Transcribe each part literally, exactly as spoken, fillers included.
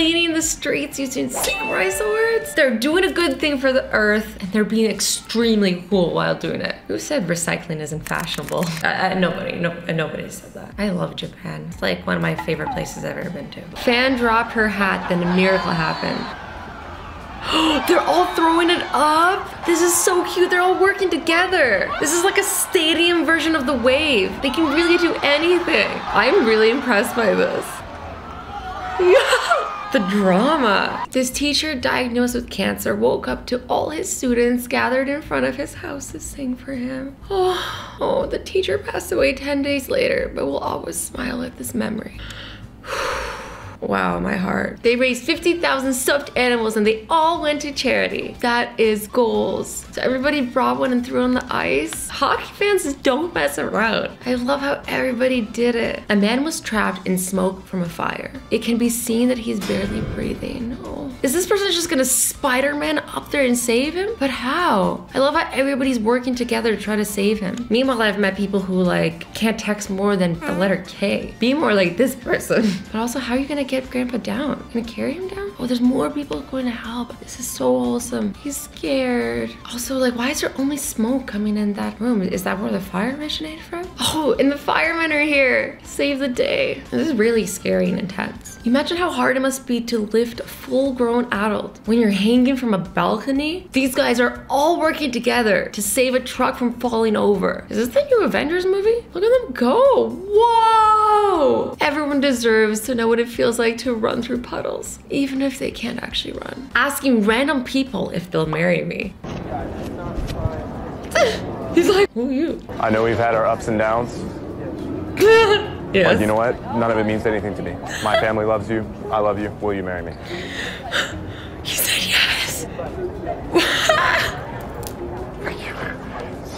cleaning the streets using samurai swords. They're doing a good thing for the earth, and they're being extremely cool while doing it. Who said recycling isn't fashionable? Uh, uh, nobody, no, uh, nobody said that. I love Japan. It's like one of my favorite places I've ever been to. Fan dropped her hat, then a miracle happened. They're all throwing it up. This is so cute. They're all working together. This is like a stadium version of the wave. They can really do anything. I'm really impressed by this. The drama. This teacher diagnosed with cancer woke up to all his students gathered in front of his house to sing for him. Oh, oh the teacher passed away ten days later, but we'll always smile at this memory. Wow, my heart. They raised fifty thousand stuffed animals and they all went to charity. That is goals. So everybody brought one and threw on the ice. Hockey fans just don't mess around. I love how everybody did it. A man was trapped in smoke from a fire. It can be seen that he's barely breathing. Oh. Is this person just gonna Spider-Man up there and save him? But how? I love how everybody's working together to try to save him. Meanwhile, I've met people who like can't text more than the letter K. Be more like this person. But also, how are you gonna get Grandpa down? Gonna carry him down? Oh, there's more people going to help. This is so wholesome. He's scared. Also, like, why is there only smoke coming in that room? Is that where the fire originated from? Oh, and the firemen are here. Save the day. This is really scary and intense. Imagine how hard it must be to lift a full-grown adult when you're hanging from a balcony. These guys are all working together to save a truck from falling over. Is this the new Avengers movie? Look at them go. Whoa! Everyone deserves to know what it feels like like to run through puddles, even if they can't actually run. Asking random people if they'll marry me. He's like, who are you? I know we've had our ups and downs. Yes. But you know what? None of it means anything to me. My family loves you. I love you. Will you marry me? He said yes.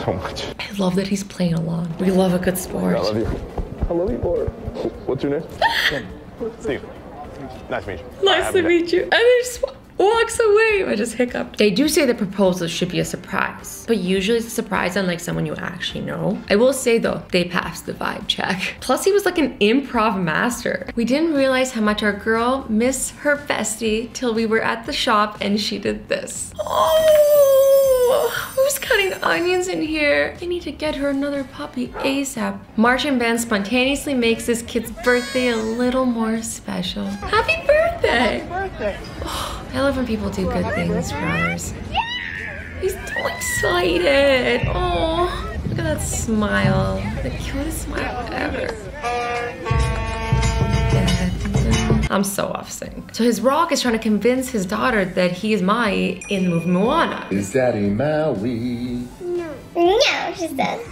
So much. I love that he's playing along. We love a good sport. I love you. I love you more. What's your name? Steve, nice to meet you. Nice to meet you. And he just walks away. I just hiccuped. They do say the proposal should be a surprise, but usually it's a surprise on like someone you actually know. I will say though, they passed the vibe check. Plus he was like an improv master. We didn't realize how much our girl missed her bestie till we were at the shop and she did this. Oh, who's cutting onions in here? I need to get her another puppy ASAP. Marching band spontaneously makes this kid's birthday a little more special. Happy birthday! Happy birthday! Oh, I love when people do good Happy things birthday. for others. Yeah. He's so excited. Oh, look at that smile. The cutest smile ever. I'm so off sync. So his rock is trying to convince his daughter that he is Maui in the movie Moana. Is Daddy Maui? No. No, she said.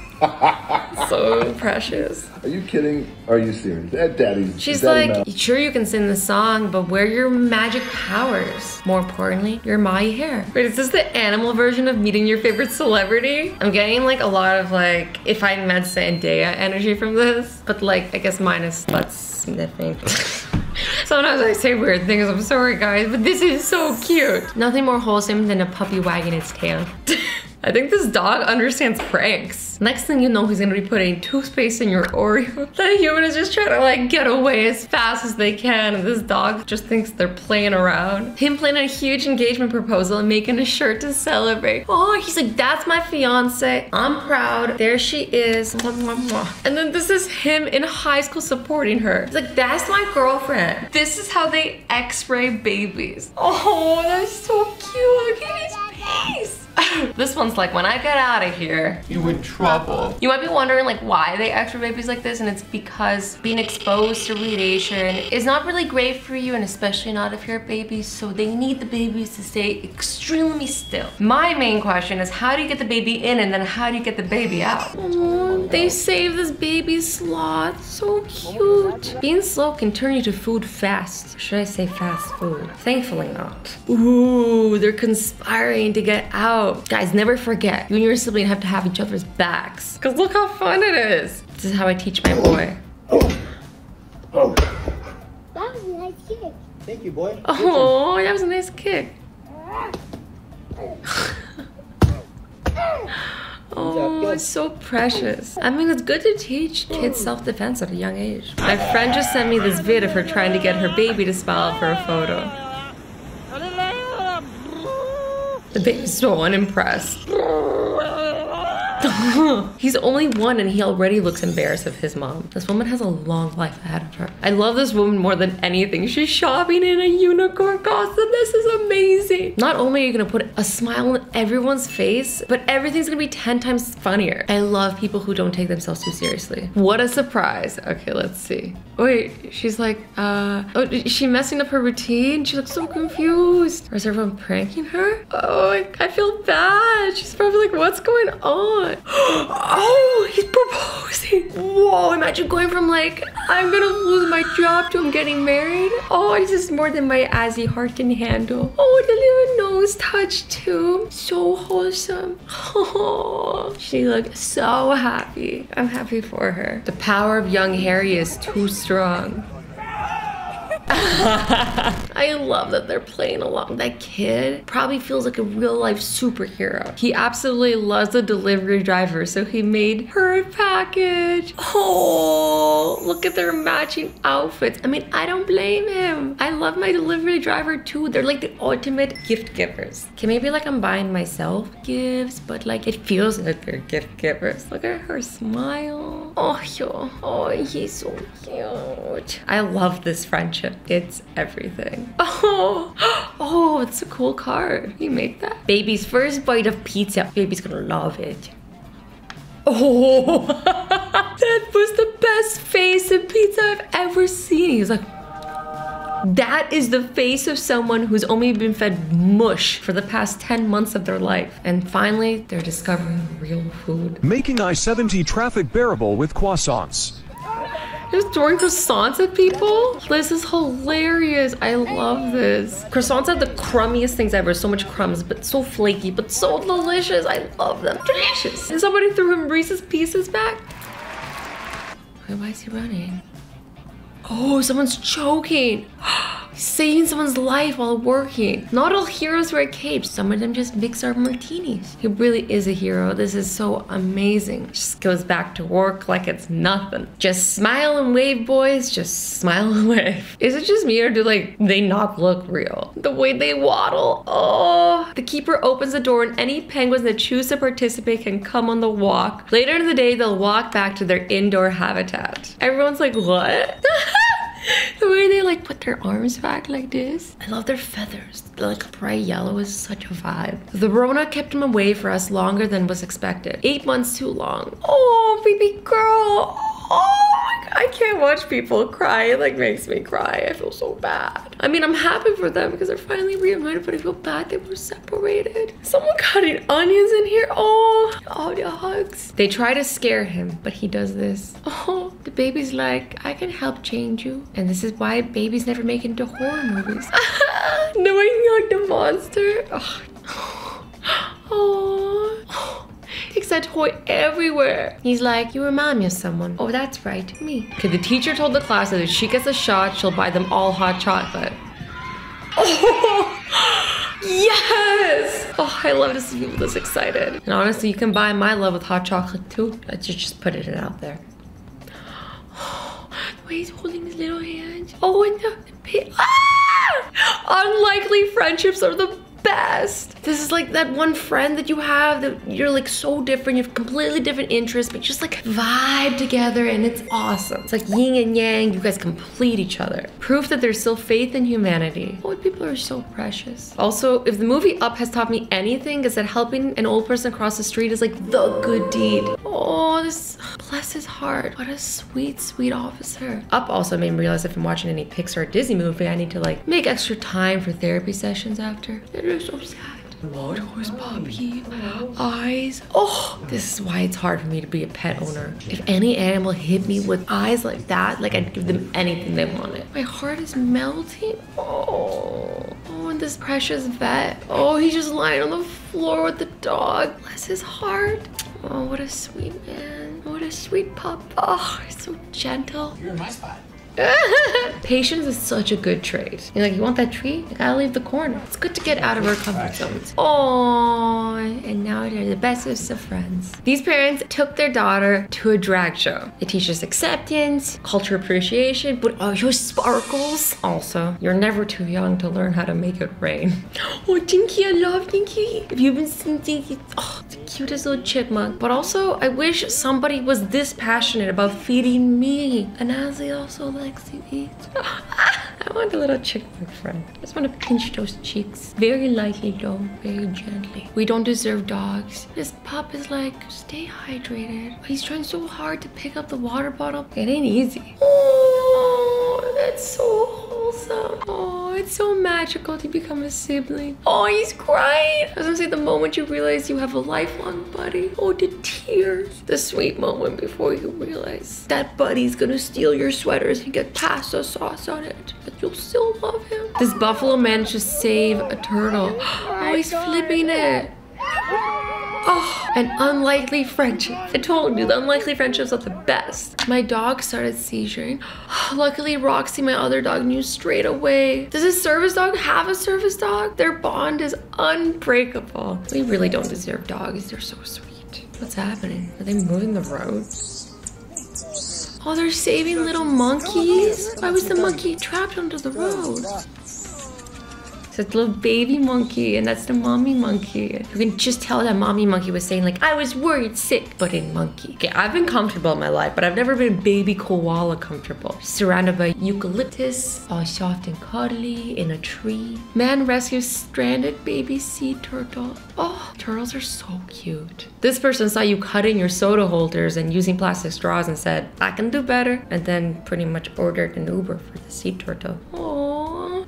So precious. Are you kidding? Are you serious? That daddy. She's daddy like, Maui. Sure you can sing the song, but where are your magic powers? More importantly, your Maui hair. Wait, is this the animal version of meeting your favorite celebrity? I'm getting like a lot of like, if I met Zendaya energy from this, but like, I guess minus butt sniffing. Sometimes I say weird things, I'm sorry guys, but this is so cute. Nothing more wholesome than a puppy wagging its tail. I think this dog understands pranks. Next thing you know, he's gonna be putting toothpaste in your Oreo. That human is just trying to like get away as fast as they can, and this dog just thinks they're playing around. Him playing a huge engagement proposal and making a shirt to celebrate. Oh, he's like, that's my fiance. I'm proud. There she is. And then this is him in high school supporting her. He's like, that's my girlfriend. This is how they x-ray babies. Oh, that's so cute. Look at his face. This one's like, when I get out of here, you in trouble. You might be wondering like why they x-ray babies like this, and it's because being exposed to radiation is not really great for you, and especially not if you're a baby, so they need the babies to stay extremely still. My main question is, how do you get the baby in, and then how do you get the baby out? Oh, they saved this baby sloth. So cute. Being slow can turn you to food fast. Should I say fast food? Thankfully not. Ooh, they're conspiring to get out. Guys, never forget, you and your sibling have to have each other's backs. Cause look how fun it is. This is how I teach my boy. Oh, oh. That was a nice kick. Thank you, boy. Oh, that was a nice kick. Oh. was so precious. I mean, it's good to teach kids self-defense at a young age. My friend just sent me this vid of her trying to get her baby to smile for a photo. The baby's so unimpressed. He's only one and he already looks embarrassed of his mom. This woman has a long life ahead of her. I love this woman more than anything. She's shopping in a unicorn costume. This is amazing. Not only are you gonna put a smile on everyone's face, but everything's gonna be ten times funnier. I love people who don't take themselves too seriously. What a surprise. Okay, let's see. Wait, she's like, uh, oh, is she messing up her routine? She looks so confused. Or is everyone pranking her? Oh, I feel bad. She's probably like, what's going on? Oh, he's proposing. Whoa, imagine going from like, I'm gonna lose my job to I'm getting married. Oh, this is more than my Azzy heart can handle. Oh, the little nose touch too. So wholesome. Oh, she looked so happy. I'm happy for her. The power of young Harry is too strong. I love that they're playing along. That kid probably feels like a real life superhero. He absolutely loves the delivery driver, so he made her a package. Oh, look at their matching outfits. I mean, I don't blame him. I love my delivery driver too. They're like the ultimate gift givers. Okay, maybe like I'm buying myself gifts, but like it feels like they're gift givers. Look at her smile. Oh, yo. Oh, he's so cute. I love this friendship. It's everything. Oh, oh, it's a cool card. You make that? Baby's first bite of pizza. Baby's gonna love it. Oh, that was the best face of pizza I've ever seen. He's like, that is the face of someone who's only been fed mush for the past ten months of their life. And finally, they're discovering real food. Making I seventy traffic bearable with croissants. Just throwing croissants at people? This is hilarious. I love this. Croissants are the crummiest things ever. So much crumbs, but so flaky, but so delicious. I love them. Delicious. And somebody threw him Reese's Pieces back. Why is he running? Oh, someone's choking. Saving someone's life while working. Not all heroes wear capes. Some of them just mix our martinis. He really is a hero. This is so amazing. Just goes back to work like it's nothing. Just smile and wave, boys. Just smile and wave. Is it just me or do like they not look real? The way they waddle. Oh. The keeper opens the door and any penguins that choose to participate can come on the walk. Later in the day, they'll walk back to their indoor habitat. Everyone's like, what? The way they like put their arms back like this. I love their feathers. They're like bright yellow is such a vibe. The Rona kept him away for us longer than was expected. Eight months too long. Oh, baby girl. Oh my God. I can't watch people cry. It like makes me cry. I feel so bad. I mean, I'm happy for them because they're finally reunited, but I feel bad they were separated. Someone cutting onions in here. Oh, all your hugs. They try to scare him, but he does this. Oh, the baby's like, I can help change you. And this is why babies never make into horror movies. Knowing like the monster. Oh. Oh. Takes that toy everywhere. He's like, you remind me of someone. Oh, that's right, me. Okay, the teacher told the class that if she gets a shot, she'll buy them all hot chocolate. Oh, yes! Oh, I love to see people this excited. And honestly, you can buy my love with hot chocolate too. I just, just put it out there. Oh, the way he's holding his little hand. Oh, and the... Ah! Unlikely friendships are the best. This is like that one friend that you have that you're like so different, you have completely different interests, but just like vibe together and it's awesome. It's like yin and yang, you guys complete each other. Proof that there's still faith in humanity. Oh, people are so precious. Also, if the movie Up has taught me anything, is that helping an old person across the street is like the good deed. Oh, this, bless his heart. What a sweet, sweet officer. Up also made me realize if I'm watching any Pixar or Disney movie, I need to like make extra time for therapy sessions after. They're so sad. What was puppy eyes? Oh, this is why it's hard for me to be a pet owner. If any animal hit me with eyes like that, like I'd give them anything they wanted. My heart is melting. Oh, oh, and this precious vet. Oh, he's just lying on the floor with the dog. Bless his heart. Oh, what a sweet man. What a sweet pup. Oh, he's so gentle. You're in my spot. Patience is such a good trait. You're like, you want that tree? I gotta leave the corner. It's good to get out of our comfort zones. Oh, and now they're the bestest of friends. These parents took their daughter to a drag show. It teaches acceptance, culture appreciation, but oh, your sparkles. Also, you're never too young to learn how to make it rain. Oh, Dinky, I love Dinky. If you've been seeing Dinky, oh, the cutest little chipmunk. But also, I wish somebody was this passionate about feeding me. And Azzy also likes to eat. I want a little chipmunk friend. I just want to pinch those cheeks. Very lightly though, very gently. We don't deserve dogs. This pup is like, stay hydrated. He's trying so hard to pick up the water bottle. It ain't easy. Oh, that's so wholesome. Oh, it's so magical to become a sibling. Oh, he's crying. I was gonna say, the moment you realize you have a lifelong buddy. Oh, the tears. The sweet moment before you realize that buddy's gonna steal your sweaters and get pasta sauce on it. But you'll still love him. This buffalo managed to save a turtle. Oh, he's flipping it. Oh, an unlikely friendship. I told you, the unlikely friendships are the best. My dog started seizuring. Luckily, Roxy, my other dog, knew straight away. Does a service dog have a service dog? Their bond is unbreakable. We really don't deserve dogs. They're so sweet. What's happening? Are they moving the road? Oh, they're saving little monkeys? Why was the monkey trapped under the road? So it's a little baby monkey, and that's the mommy monkey. You can just tell that mommy monkey was saying, like, I was worried sick, but in monkey. Okay, I've been comfortable in my life, but I've never been baby koala comfortable. Surrounded by eucalyptus, all soft and cuddly, in a tree. Man rescues stranded baby sea turtle. Oh, turtles are so cute. This person saw you cutting your soda holders and using plastic straws and said, I can do better. And then pretty much ordered an Uber for the sea turtle. Oh.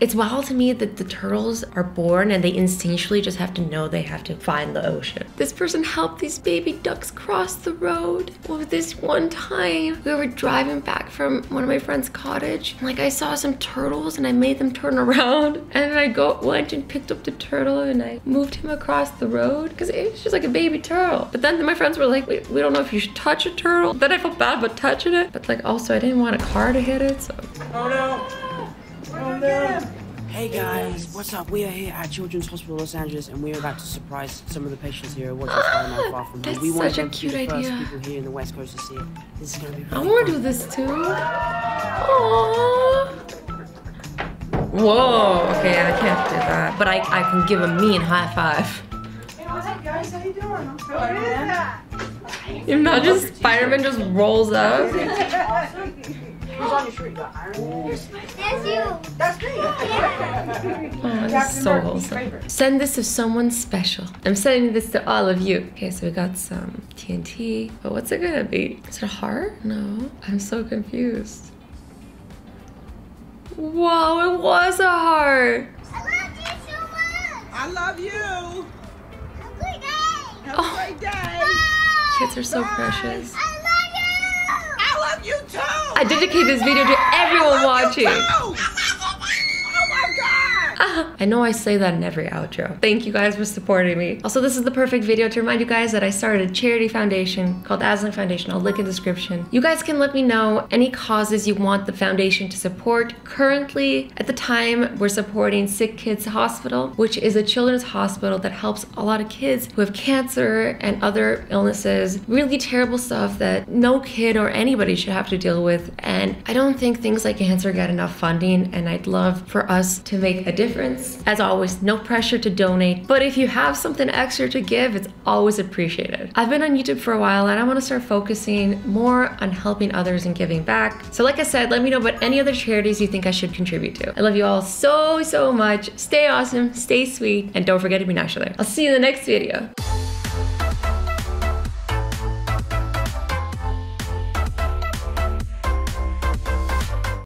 It's wild to me that the turtles are born and they instinctually just have to know they have to find the ocean. This person helped these baby ducks cross the road. Well, this one time, we were driving back from one of my friend's cottage. Like, I saw some turtles and I made them turn around. And then I go, went and picked up the turtle and I moved him across the road because it was just like a baby turtle. But then my friends were like, we, we don't know if you should touch a turtle. Then I felt bad about touching it. But like, also, I didn't want a car to hit it, so. Oh no. Oh, no. Hey guys, what's up? We are here at Children's Hospital Los Angeles, and we're about to surprise some of the patients here watching ah, far from home. We want them to be the first people here in the West Coast to see it. This is gonna be really I want to do this too. Aww. Whoa. Okay, I can't do that, but I I can give a mean high five. Hey, what's up, guys? How you doing? I'm Spider-Man. Imagine Spider-Man just rolls up. On your shirt, you got iron. That's you. That's me. Oh, that's so wholesome. Send this to someone special. I'm sending this to all of you. Okay, so we got some T N T. But what's it gonna be? Is it a heart? No. I'm so confused. Whoa, it was a heart. I love you so much. I love you. Have a great day. Have a great day. Kids are so precious. You too. I dedicate this video to everyone watching. Oh my God. Ah, I know I say that in every outro. Thank you guys for supporting me. Also, this is the perfect video to remind you guys that I started a charity foundation called AzzyLand Foundation. I'll link in the description. You guys can let me know any causes you want the foundation to support. Currently, at the time, we're supporting Sick Kids Hospital, which is a children's hospital that helps a lot of kids who have cancer and other illnesses, really terrible stuff that no kid or anybody should have to deal with. And I don't think things like cancer get enough funding, and I'd love for us to make a difference. As always, no pressure to donate, but if you have something extra to give, it's always appreciated. I've been on YouTube for a while and I want to start focusing more on helping others and giving back. So like I said, let me know about any other charities you think I should contribute to. I love you all so, so much. Stay awesome, stay sweet, and don't forget to be nice to each other. I'll see you in the next video.